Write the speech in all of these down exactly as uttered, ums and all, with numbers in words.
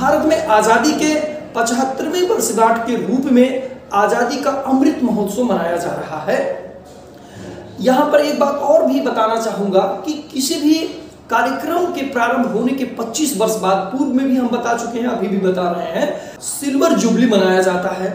भारत में आज़ादी के पचहत्तरवीं वर्षगांठ के रूप में आज़ादी का अमृत महोत्सव मनाया जा रहा है। यहाँ पर एक बात और भी बताना चाहूँगा कि किसी भी कार्यक्रम के प्रारंभ होने के पच्चीस वर्ष बाद, पूर्व में भी हम बता चुके हैं, अभी भी बता रहे हैं, सिल्वर जुबली मनाया जाता है।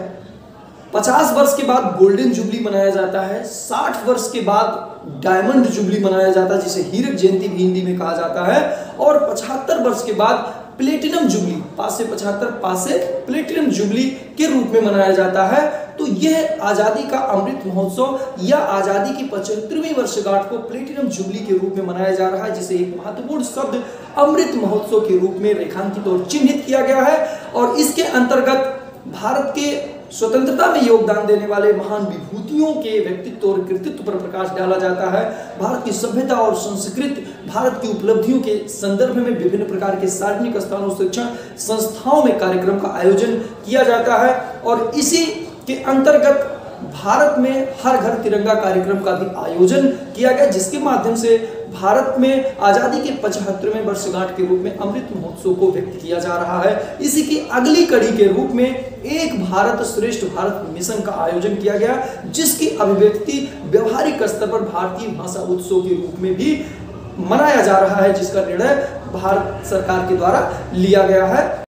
पचास वर्ष के बाद गोल्डन जुबली मनाया जाता है। साठ वर्ष के बाद डायमंड जुबली मनाया जाता है, जिसे हीरक जयंती भी हिंदी में कहा जाता है। और पचहत्तर वर्ष के बाद प्लेटिनम जुबली, पाँच से पचहत्तर, पाँच से प्लेटिनम जुबली के रूप में मनाया जाता है। तो यह आज़ादी का अमृत महोत्सव या आज़ादी की पचहत्तरवीं वर्षगांठ को प्लेटिनम जुबली के रूप में मनाया जा रहा है, जिसे एक महत्वपूर्ण शब्द अमृत महोत्सव के रूप में रेखांकित और चिन्हित किया गया है। और इसके अंतर्गत भारत के स्वतंत्रता में योगदान देने वाले महान विभूतियों के व्यक्तित्व और कृतित्व पर प्रकाश डाला जाता है। भारत की सभ्यता और संस्कृति, भारत की उपलब्धियों के संदर्भ में विभिन्न प्रकार के सार्वजनिक स्थानों, शिक्षण संस्थाओं में कार्यक्रम का आयोजन किया जाता है। और इसी के अंतर्गत भारत में हर घर तिरंगा कार्यक्रम का भी आयोजन किया गया, जिसके माध्यम से भारत में आज़ादी के पचहत्तरवें वर्षगांठ के रूप में अमृत महोत्सव को व्यक्त किया जा रहा है। इसी की अगली कड़ी के रूप में एक भारत श्रेष्ठ भारत मिशन का आयोजन किया गया, जिसकी अभिव्यक्ति व्यवहारिक स्तर पर भारतीय भाषा उत्सव के रूप में भी मनाया जा रहा है, जिसका निर्णय भारत सरकार के द्वारा लिया गया है।